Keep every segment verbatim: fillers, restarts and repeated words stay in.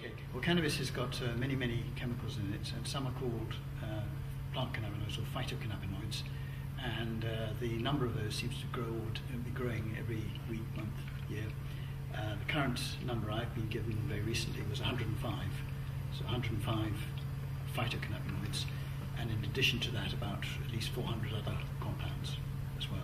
Okay, well, cannabis has got uh, many, many chemicals in it, and some are called uh, plant cannabinoids or phytocannabinoids, and uh, the number of those seems to grow or be growing every week, month, year. Uh, the current number I've been given very recently was one hundred and five, so one hundred and five phytocannabinoids, and in addition to that, about at least four hundred other compounds as well.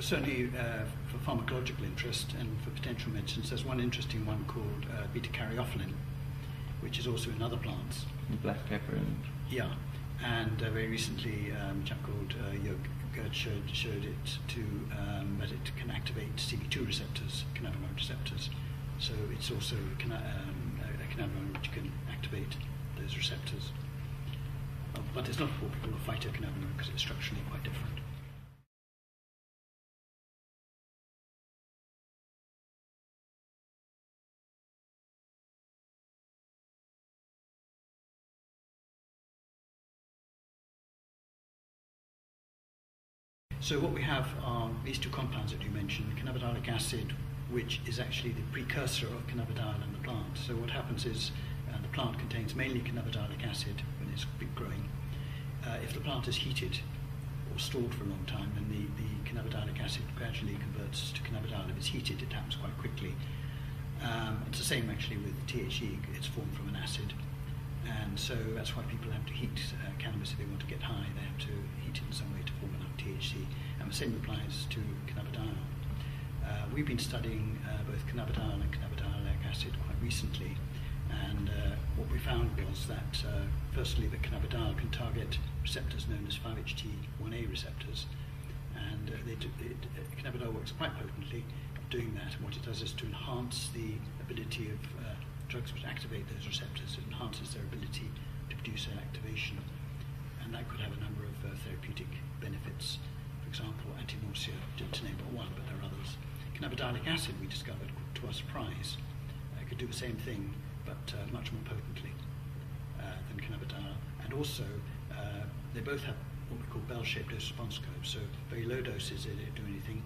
Certainly uh, for pharmacological interest and for potential medicines, there's one interesting one called uh, beta-caryophylline, which is also in other plants. And black pepper. And... Yeah, and uh, very recently um, a chap called uh, Jogurd showed, showed it to, um, that it can activate C B two receptors, cannabinoid receptors. So it's also a, canna um, a cannabinoid which can activate those receptors. Uh, but it's not what we call a phytocannabinoid because it's structurally quite different. So what we have are these two compounds that you mentioned, cannabidiolic acid, which is actually the precursor of cannabidiol in the plant. So what happens is uh, the plant contains mainly cannabidiolic acid when it's growing. Uh, if the plant is heated or stored for a long time, then the, the cannabidiolic acid gradually converts to cannabidiol. If it's heated, it happens quite quickly. Um, it's the same actually with T H C. It's formed from an acid. And so that's why people have to heat uh, cannabis if they want to get high. They have to heat it in some way to form enough T H C. And the same applies to cannabidiol. Uh, we've been studying uh, both cannabidiol and cannabidiolic acid quite recently. And uh, what we found was that, uh, firstly, that cannabidiol can target receptors known as five H T one A receptors. And uh, they do, it, uh, cannabidiol works quite potently doing that. And what it does is to enhance the ability of uh, drugs which activate those receptors. It enhances their ability to produce an activation, and that could have a number of uh, therapeutic benefits. For example, anti-nausea, to name but one, but there are others. Cannabidiolic acid, we discovered, to our surprise, uh, could do the same thing, but uh, much more potently uh, than cannabidiol. And also, uh, they both have what we call bell-shaped dose-response curves. So very low doses, they don't do anything.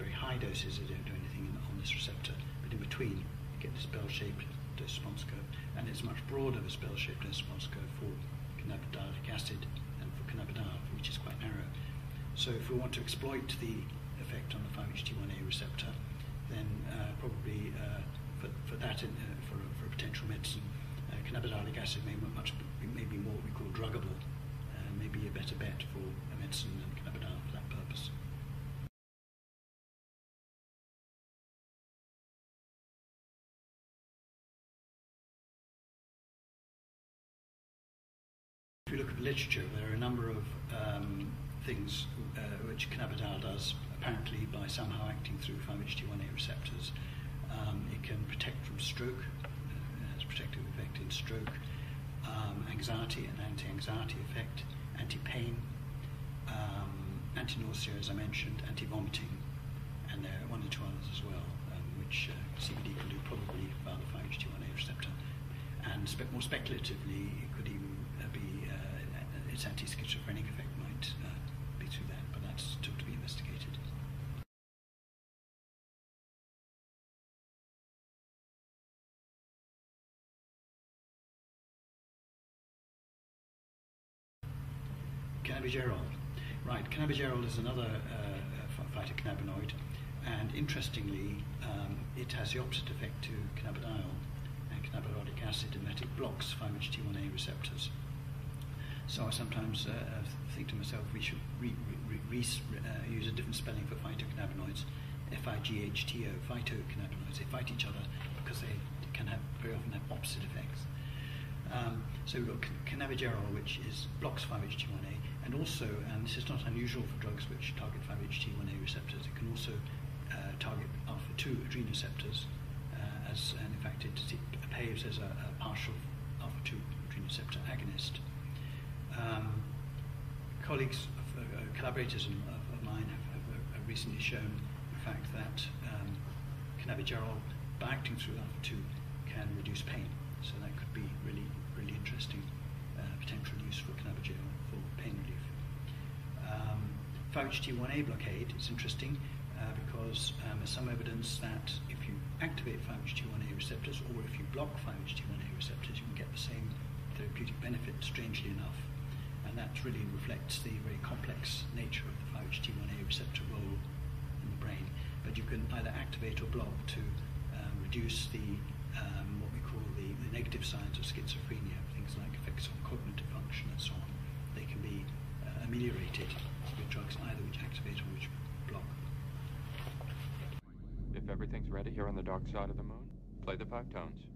Very high doses, they don't do anything on this receptor. But in between, you get this bell-shaped dose-response curve, and it's much broader as bell-shaped dose-response curve for cannabidiolic acid and for cannabidiol, which is quite narrow. So if we want to exploit the effect on the five H T one A receptor, then uh, probably uh, for, for that, in, uh, for, a, for a potential medicine, uh, cannabidiolic acid may, much, may be more what we call druggable, uh, maybe a better bet for a medicine than cannabidiol for that purpose. If we look at literature, there are a number of um, things uh, which cannabidiol does, apparently by somehow acting through five H T one A receptors. Um, it can protect from stroke, uh, has protective effect in stroke, um, anxiety and anti-anxiety effect, anti-pain, um, anti-nausea, as I mentioned, anti-vomiting, and there are one or two others as well, um, which uh, C B D can do probably via the five H T one A receptor. And spe more speculatively, it could even its anti-schizophrenic effect might uh, be through that, but that's still to be investigated. Cannabigerol. Right, cannabigerol is another uh, phytocannabinoid, and interestingly, um, it has the opposite effect to cannabidiol and cannabidiolic acid in that it blocks five H T one A receptors. So I sometimes uh, think to myself we should re re re re uh, use a different spelling for phytocannabinoids, F I G H T O, phytocannabinoids. They fight each other because they can have very often have opposite effects. Um, so we've got cannabigerol, which is blocks five H T one A, and also, and this is not unusual for drugs which target five H T one A receptors, it can also uh, target alpha two adrenoceptors, uh, as, and in fact it, it behaves as a, a partial alpha two adrenoceptor agonist. Um, colleagues, of, uh, collaborators of, of mine have, have, have recently shown the fact that um, cannabigerol, by acting through alpha two, can reduce pain. So that could be really, really interesting uh, potential use for cannabigerol for pain relief. Um, five H T one A blockade is interesting uh, because um, there's some evidence that if you activate five H T one A receptors or if you block five H T one A receptors, you can get the same therapeutic benefit, strangely enough. And that really reflects the very complex nature of the five H T one A receptor role in the brain. But you can either activate or block to uh, reduce the um, what we call the, the negative signs of schizophrenia, things like effects on cognitive function and so on. They can be uh, ameliorated with drugs either which activate or which block. If everything's ready here on the dark side of the moon, play the five tones.